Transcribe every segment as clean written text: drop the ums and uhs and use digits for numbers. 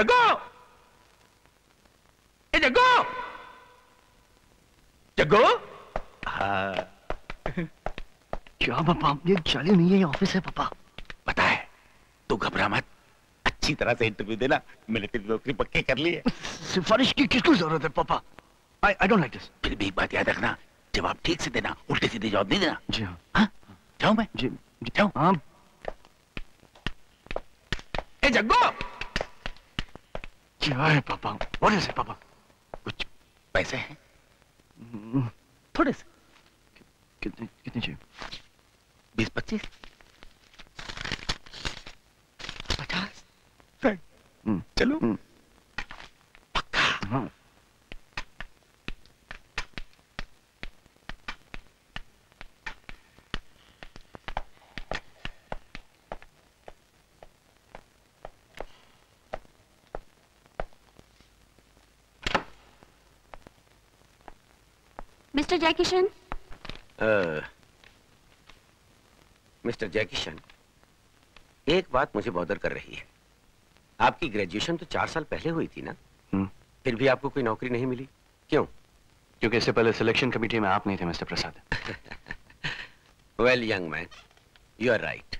जगो। क्या पापा, ये चालू नहीं है, ये ऑफिस है पापा। पता है, तू घबरा मत, अच्छी तरह से इंटरव्यू देना, मैंने तेरी नौकरी पक्की कर ली है। सिफारिश की किसको जरूरत है पापा? I don't like this। फिर भी एक बात याद रखना, जवाब ठीक से देना, उल्टे सीधे जवाब नहीं देना। जी हाँ। हाँ? जाऊं मैं? जी जाऊं। हाँ। ए जग्गो, क्या है पापा? What is it, पापा? कुछ पैसे हैं? थोड़े से। कितने चाहिए? 20, 25, 50। चलो। पक्का। हाँ। मिस्टर जैकिशन। मिस्टर जैकिशन, एक बात मुझे बॉदर कर रही है। आपकी ग्रेजुएशन तो 4 साल पहले हुई थी ना? फिर भी आपको कोई नौकरी नहीं मिली, क्यों? क्योंकि इससे पहले सिलेक्शन कमेटी में आप नहीं थे mister Prasad. Well young man, you are right.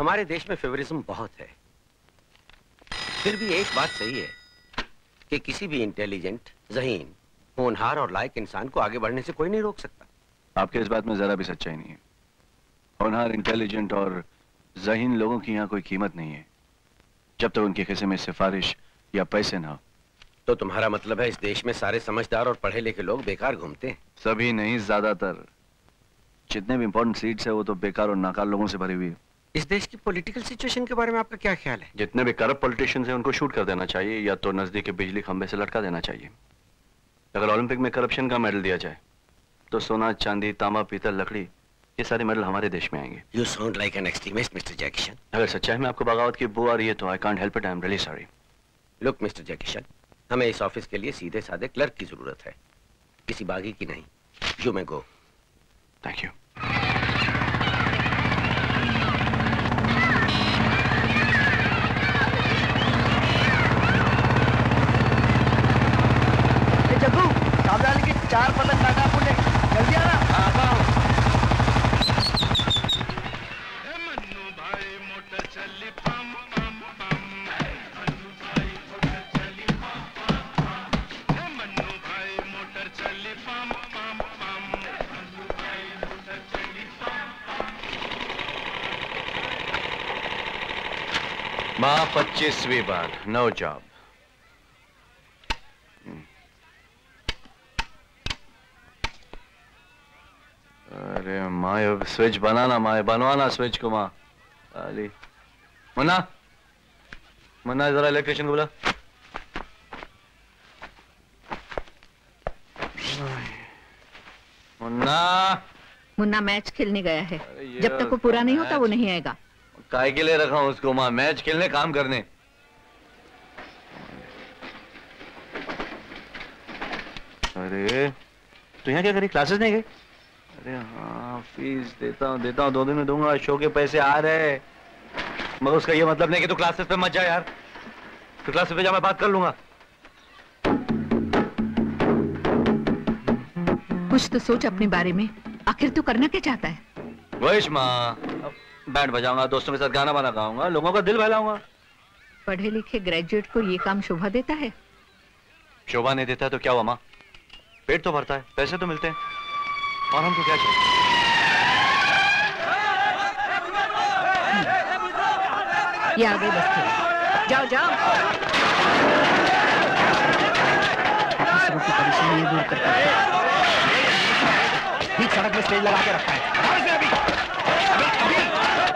हमारे देश में फेवरिज्म बहुत है। फिर भी एक बात सही है कि किसी भी इंटेलिजेंट, जहीन, होनहार और लायक इंसान को आगे बढ़ने से कोई नहीं रोक सकता। आपके इस बात में जरा भी सच्चाई नहीं है। होनहार, इंटेलिजेंट और जहीन लोगों की यहाँ कोई कीमत नहीं है, जब तक तो उनके हिस्से में सिफारिश या पैसे ना हो। तो तुम्हारा मतलब है इस देश में सारे समझदार और पढ़े लिखे लोग बेकार घूमते हैं? सभी नहीं, ज्यादातर। जितने भी इम्पोर्टेंट सीट्स है वो तो बेकार और नाकार लोगों से भरी हुई है। इस देश की पॉलिटिकल सिचुएशन के बारे में आपका क्या ख्याल है? जितने भी करप्ट पॉलिटिशियंस हैं उनको शूट कर देना चाहिए या तो नजदीक के बिजली खंभे से लटका देना चाहिए। अगर ओलंपिक में करप्शन का मेडल दिया जाए तो सोना, चांदी, तांबा, पीतल, लकड़ी, ये सारे मेडल हमारे देश में आएंगे। You sound like an extremist, Mr. Jackson। अगर सच्चाई में आपको बगावत की बू आ रही है तो I can't help it, I am really sorry। Look, Mr. Jackson, हमें इस ऑफिस के लिए सीधे साधे क्लर्क की जरूरत है, किसी बागी की नहीं। You may go। Thank you। माँ 25वीं बार, नो जॉब। अरे माँ, अब स्विच बनाना, माँ बनवाना स्विच को। माँ अली, मुन्ना मुन्ना, जरा इलेक्ट्रिशियन को बुला। मुन्ना मुन्ना, मैच खेलने गया है, जब तक वो पूरा नहीं होता वो नहीं आएगा। काय के लिए रखा हूं उसको मां, मैच खेलने, काम करने। अरे तू यहाँ क्या करी, क्लासेस नहीं गई? अरे हाँ, फीस देता हूँ, 2 दिन में दूंगा, शो के पैसे आ रहे, मगर उसका ये मतलब नहीं कि तू क्लासेस पे मत जा। यार तू क्लासेस पे जा, मैं बात कर लूंगा। कुछ तो सोच अपने बारे में, आखिर तू करना क्या चाहता है? वैश माँ, बैंड बजाऊंगा, दोस्तों के साथ गाना वाना गाऊंगा, लोगों का दिल बहलाऊंगा। पढ़े लिखे ग्रेजुएट को ये काम शोभा देता है? शोभा नहीं देता है तो क्या हुआ माँ, पेट तो भरता है, पैसे तो मिलते हैं, और हमको क्या चाहिए? ये आ गए बस, जाओ जाओ। सड़क में स्टेज लगा के रखा है।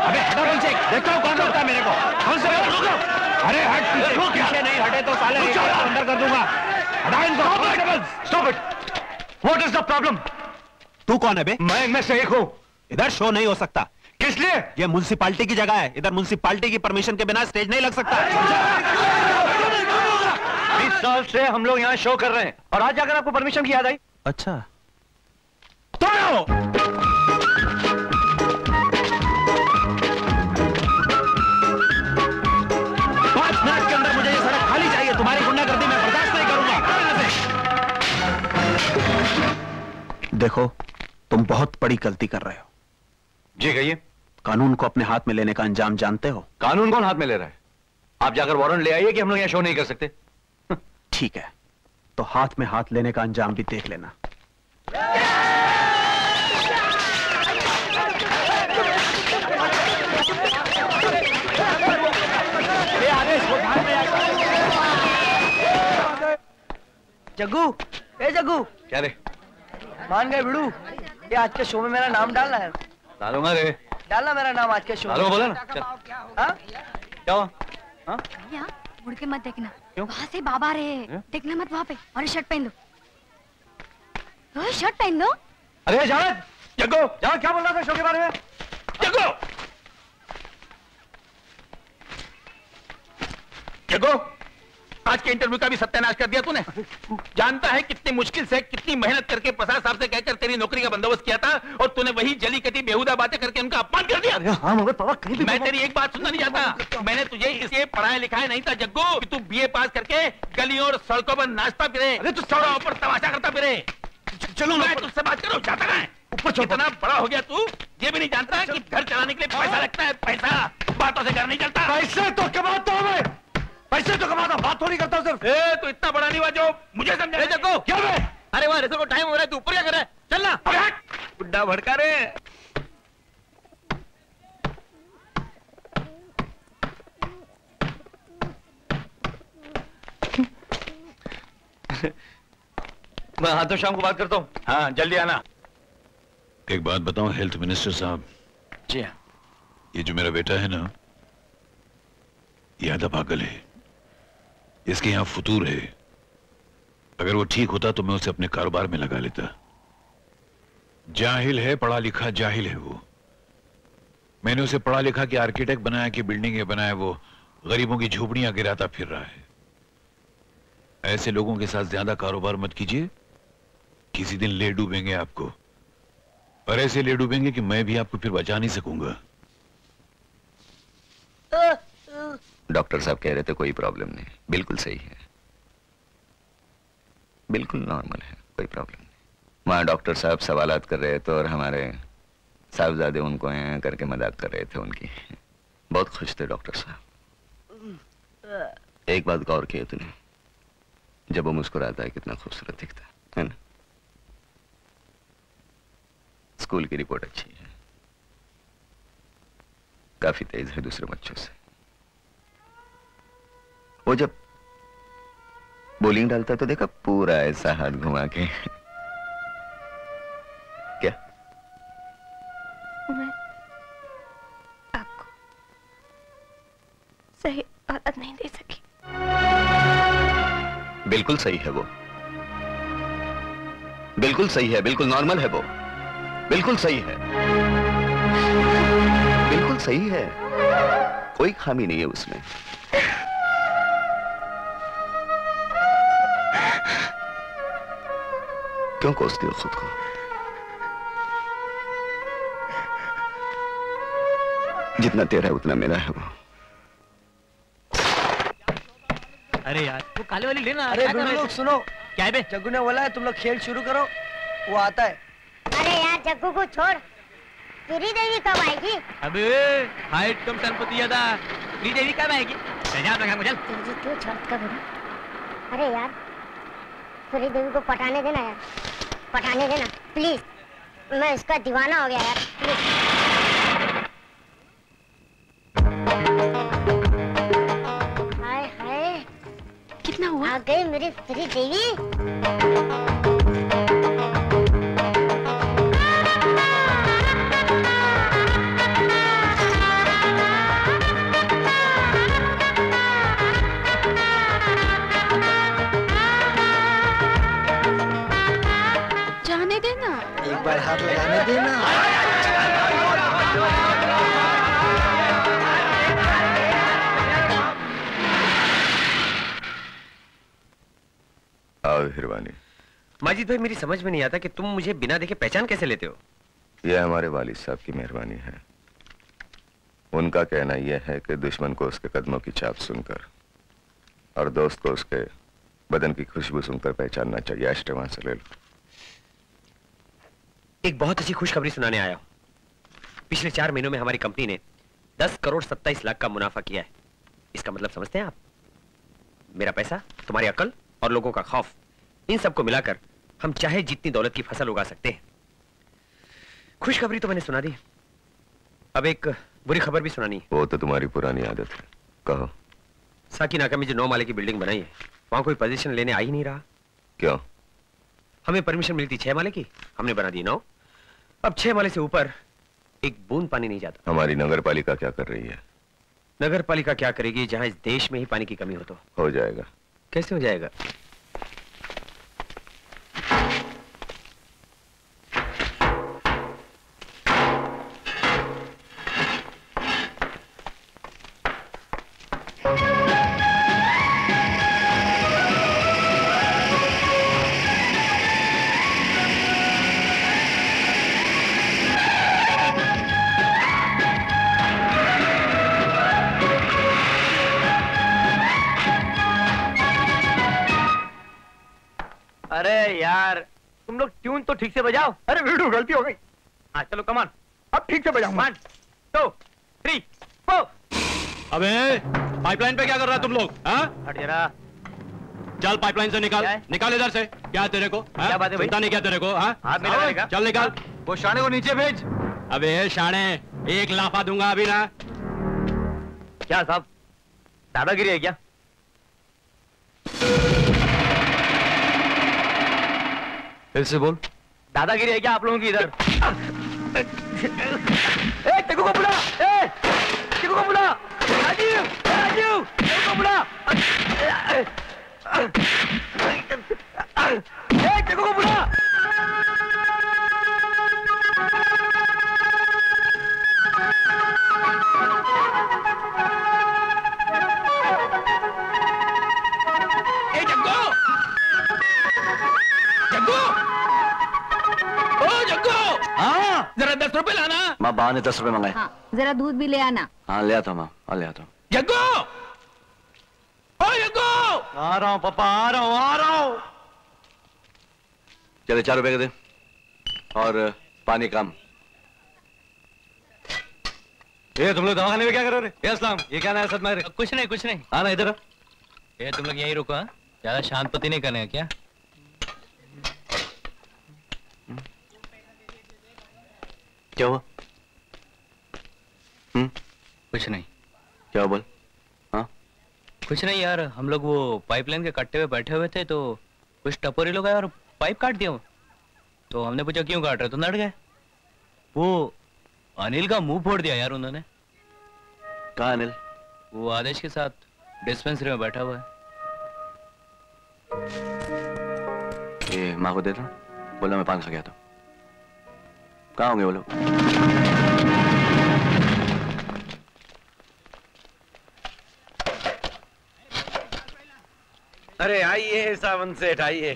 अबे हटा पीछे, देखता हूँ कौन रोकता है मेरे को। कौन से रोको? अरे हट पीछे, नहीं हटे तो साले अंदर कर दूंगा। हटा इनको। Stop it. What is the problem? तू कौन है बे? मैं इनमें से एक हूँ। इधर शो नहीं हो सकता। किस लिए? ये म्युनिसिपैलिटी की जगह है, इधर म्युनिसिपैलिटी की परमिशन के बिना स्टेज नहीं लग सकता। 20 साल से हम लोग यहाँ शो कर रहे हैं और आज जाकर आपको परमिशन की याद आई। अच्छा के अंदर मुझे देखो, तुम बहुत बड़ी गलती कर रहे हो। जी कहिए। कानून को अपने हाथ में लेने का अंजाम जानते हो? कानून कौन हाथ में ले रहा है? आप जाकर वारंट ले आइए कि हम लोग यहाँ शो नहीं कर सकते। ठीक है, तो हाथ में हाथ लेने का अंजाम भी देख लेना। जग्गू, ए जग्गू, क्या रे? मान गए बिड़ू, ये आज के शो में मेरा नाम डालना है। डालूंगा रे, डालना मेरा नाम आज के शो में। बोला ना, क्या हुआ? यहाँ मुड़ के मत देखना, वहाँ से बाबा रहे, देखना मत वहाँ पे। और शर्ट पहन दो, रोहित शर्ट पहन दो। अरे जाओ जग्गू, जाओ, क्या बोल रहा था शो के बारे में? जग्गू, जग्गू, आज के इंटरव्यू का भी सत्यानाश कर दिया तूने। जानता है कितनी मुश्किल से, कितनी मेहनत करके प्रसाद साहब से कहकर तेरी नौकरी का बंदोबस्त किया था, और तूने वही जली कटी बेहुदा बातें करके उनका अपमान कर दिया। हाँ मगर पापा, कहीं भी मैं तेरी एक बात सुनना नहीं चाहता। मैंने तुझे इसलिए पढ़ाया लिखाया नहीं था जग्गू कि तू BA पास करके गलियों और सड़कों पर नाचता फिरे, सड़कों पर तमाशा करता फिरे। चलो मैं तुझसे बात करूँ, चाहता है ऊपर इतना बड़ा हो गया तू ये भी नहीं जानता कि घर चलाने के लिए पैसा लगता है। पैसा, बातों से घर नहीं चलता। पैसे तो कमाता हूँ मैं, पैसे तो कमाता, बात थोड़ी करता हूँ सिर्फ। तो इतना बड़ा नहीं हुआ जो मुझे समझा। देखो क्या बे? अरे वाह, रिसोर्ट को टाइम हो रहा है, तू ऊपर क्या कर रहा है? चल ना, बुड्ढा भड़का रे। मैं हाथों तो शाम को बात करता हूँ। हाँ जल्दी आना। एक बात बताऊँ हेल्थ मिनिस्टर साहब? जी हाँ। ये जो मेरा बेटा है ना, ये आधा पागल है, इसके यहाँ फुतूर है। अगर वो ठीक होता तो मैं उसे अपने कारोबार में लगा लेता। जाहिल है, पढ़ा लिखा जाहिल है वो। मैंने उसे पढ़ा लिखा कि आर्किटेक्ट बनाया, कि बिल्डिंगें बनाया, वो गरीबों की झोपड़ियां गिराता फिर रहा है। ऐसे लोगों के साथ ज्यादा कारोबार मत कीजिए, किसी दिन ले डूबेंगे आपको, और ऐसे ले डूबेंगे कि मैं भी आपको फिर बचा नहीं सकूंगा। डॉक्टर साहब कह रहे थे कोई प्रॉब्लम नहीं, बिल्कुल सही है, बिल्कुल नॉर्मल है, कोई प्रॉब्लम नहीं। वहाँ डॉक्टर साहब सवालात कर रहे थे और हमारे साहबजादे उनको यहाँ करके मजाक कर रहे थे उनकी। बहुत खुश थे डॉक्टर साहब। एक बात गौर किया तूने, जब वो मुस्कुराता है कितना खूबसूरत दिखता है ना? स्कूल की रिपोर्ट अच्छी है, काफी तेज है दूसरे बच्चों से। वो जब बोलिंग डालता तो देखा, पूरा ऐसा हाथ घुमा के। क्या मैं आपको सही आदत नहीं दे सकी? बिल्कुल सही है वो, बिल्कुल सही है, बिल्कुल नॉर्मल है वो, बिल्कुल सही है, बिल्कुल सही है, कोई खामी नहीं है उसमें। क्यों कोसती हो खुद को? जितना तेरा है उतना मेरा है वो। अरे यार वो काले वाली लेना। अरे लोग सुनो, क्या है बे? जग्गू ने बोला है तुम लोग खेल शुरू करो, वो आता है। अरे यार जग्गू को छोड़, श्रीदेवी कब आएगी? अबे हाइट कम संपत्ति ज्यादा, श्रीदेवी कब आएगी? क्यों छोड़ता? अरे यार सूरी देवी को पटाने देना यार, पटाने देना प्लीज, मैं इसका दीवाना हो गया यार प्लीज। हाय हाय कितना हुआ? आ गई मेरी सूरी देवी। हाथ लगाने देना। आओ हिरवानी। माजिद भाई, मेरी समझ में नहीं आता कि तुम मुझे बिना देखे पहचान कैसे लेते हो। यह हमारे वालिद साहब की मेहरबानी है। उनका कहना यह है कि दुश्मन को उसके कदमों की छाप सुनकर और दोस्त को उसके बदन की खुशबू सुनकर पहचानना चाहिए। आश्रम से ले लो। एक बहुत अच्छी खुशखबरी सुनाने आया हूं। पिछले 4 महीनों में हमारी कंपनी ने 10 करोड़ 27 लाख का मुनाफा किया है। इसका मतलब समझते हैं आप? मेरा पैसा, तुम्हारी अकल और लोगों का खौफ, इन सबको मिलाकर हम चाहे जितनी दौलत की फसल उगा सकते हैं। खुशखबरी तो मैंने सुना दी, अब एक बुरी खबर भी सुनानी है। वो तो तुम्हारी पुरानी आदत है, कहो। साकी नाका में जो 9 माले की बिल्डिंग बनाई है, वहां कोई पोजीशन लेने आ ही नहीं रहा। क्यों? हमें परमिशन मिलती 6 माले की, हमने बना दी 9। अब 6 माले से ऊपर एक बूंद पानी नहीं जाता। हमारी नगरपालिका क्या कर रही है? नगरपालिका क्या करेगी जहां इस देश में ही पानी की कमी हो? तो हो जाएगा। कैसे हो जाएगा? ठीक से बजाओ। अरे वीडियो गलती हो गई। हाँ चलो कमान, अब ठीक से बजाओ। 2 3 4। अबे पाइपलाइन पे क्या कर रहा है तुम लोग? हट जरा, चल पाइपलाइन से निकाल। निकाल इधर से। क्या तेरे को क्या बात है भाई? नहीं क्या तेरे को? हाँ चल निकाल। वो शाणे को नीचे भेज। अबे शाणे, एक लाफा दूंगा अभी ना। क्या साहब, दादागिरी है क्या? फिर से बोल। दादागिरी है क्या आप लोगों की इधर? ए टिकू को बुला, ए टिकू को बुला। राजीव, राजीव टिकू को बुला। ए टिकू को बुला। जरा 10 रुपए लाना। माँ बा ने 10 रुपए मंगाए। जरा दूध भी ले आना। हाँ ले आता हूँ माँ, हाँ ले आता हूँ। जग्गो, ओ जग्गो। आ रहा हूँ पापा, आ रहा हूँ, आ रहा हूँ। चले 4 रुपए के दे और पानी कम। ये तुम लोग दवाखाने में क्या कर रहे हो? ये असलाम, ये क्या नाम है? कुछ नहीं कुछ नहीं। आना इधर। ये तुम लोग यही रुको, ज्यादा शांत पति नहीं करने क्या? क्या हुआ? कुछ नहीं। क्या बोल? हाँ कुछ नहीं यार, हम लोग वो पाइपलाइन के कट्टे पे बैठे हुए थे तो कुछ टपोरी लोग आए और पाइप काट दिया। तो हमने पूछा क्यों काट रहे, तो नट गए। वो अनिल का मुंह फोड़ दिया यार उन्होंने। कहाँ अनिल? वो आदेश के साथ डिस्पेंसरी में बैठा हुआ है। ये माँ को दे दो, बोला मैं पान खा गया था। कहाँ होंगे वो लोग? अरे आइए सावन सेठ, आइए।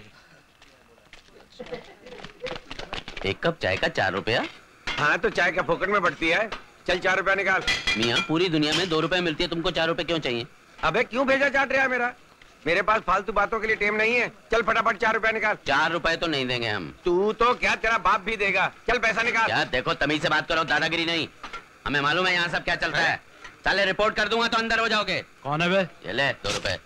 एक कप चाय का 4 रुपया? हाँ तो चाय का फोकट में बढ़ती है। चल 4 रुपया निकाल। मियाँ पूरी दुनिया में 2 रुपया मिलती है, तुमको 4 रुपए क्यों चाहिए? अबे क्यों भेजा चाट रहा है मेरा? मेरे पास फालतू बातों के लिए टाइम नहीं है। चल फटाफट 4 रुपया निकाल। 4 रुपए तो नहीं देंगे हम। तू तो क्या, तेरा बाप भी देगा। चल पैसा निकाल। यार देखो तमीज से बात करो, दादागिरी नहीं। हमें मालूम है यहाँ सब क्या चल रहा है। साले रिपोर्ट कर दूंगा तो अंदर हो जाओगे। कौन है बे? ये ले 2 रुपए।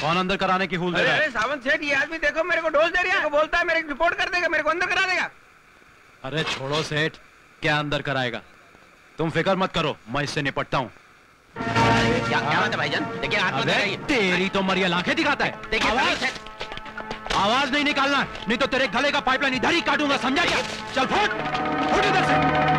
कौन अंदर कराने की हुल दे रहा है? अरे सावंत सेठ, ये आदमी देखो मेरे को डोल दे रहा है। बोलता है मेरी रिपोर्ट कर देगा, मेरे को अंदर करा देगा। अरे छोड़ो सेठ, क्या अंदर कराएगा? तुम फिक्र मत करो, मैं इससे निपटता हूँ। क्या बात है भाईजान? देखिए हाथ मत। तेरी तो मरिया लाखे दिखाता है। देखिए आवाज नहीं निकालना, नहीं तो तेरे गले का पाइपलाइन इधर ही काटूंगा, समझा क्या? चल फट फट इधर से।